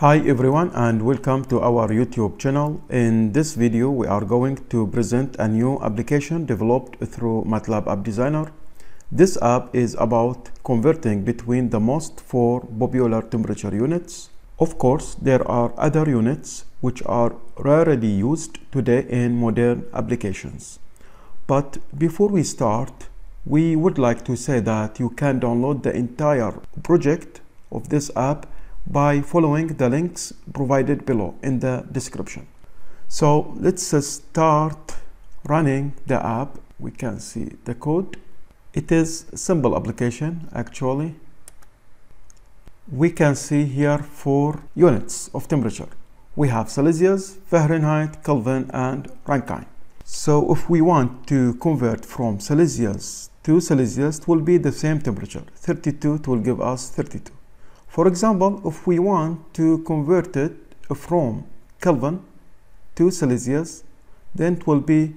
Hi everyone, and welcome to our YouTube channel. In this video we are going to present a new application developed through MATLAB App Designer. This app is about converting between the most four popular temperature units. Of course, there are other units which are rarely used today in modern applications. But before we start, we would like to say that you can download the entire project of this app by following the links provided below in the description. So let's start running the app. We can see the code. It is a simple application actually. We can see here 4 units of temperature. We have Celsius, Fahrenheit, Kelvin, and Rankine. So if we want to convert from Celsius to Celsius, it will be the same temperature, 32, it will give us 32. For example, if we want to convert it from Kelvin to Celsius, then it will be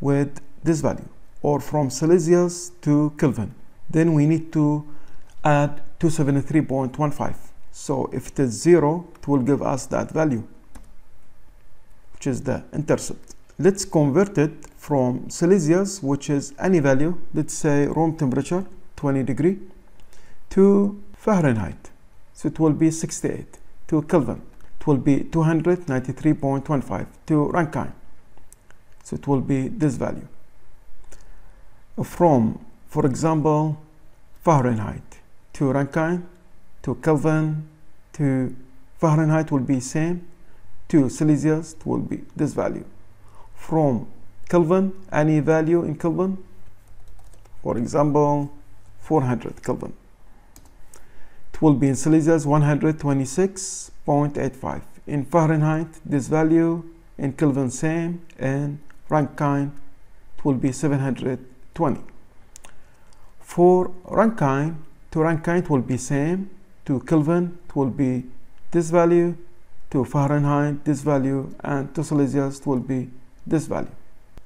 with this value, or from Celsius to Kelvin, then we need to add 273.15. So if it is 0, it will give us that value, which is the intercept. Let's convert it from Celsius, which is any value, let's say room temperature, 20 degree, to Fahrenheit. So it will be 68. To Kelvin, it will be 293.15. to Rankine, so it will be this value. From, for example, Fahrenheit to Rankine, to Kelvin, to Fahrenheit will be same. To Celsius, it will be this value. From Kelvin, any value in Kelvin, for example, 400 Kelvin. Will be in Celsius 126.85, in Fahrenheit this value, in Kelvin same, and Rankine it will be 720. For Rankine, to Rankine it will be same, to Kelvin it will be this value, to Fahrenheit this value, and to Celsius it will be this value.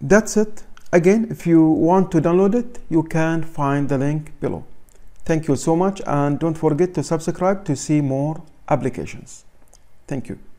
That's it. Again, if you want to download it, you can find the link below. Thank you so much, and don't forget to subscribe to see more applications. Thank you.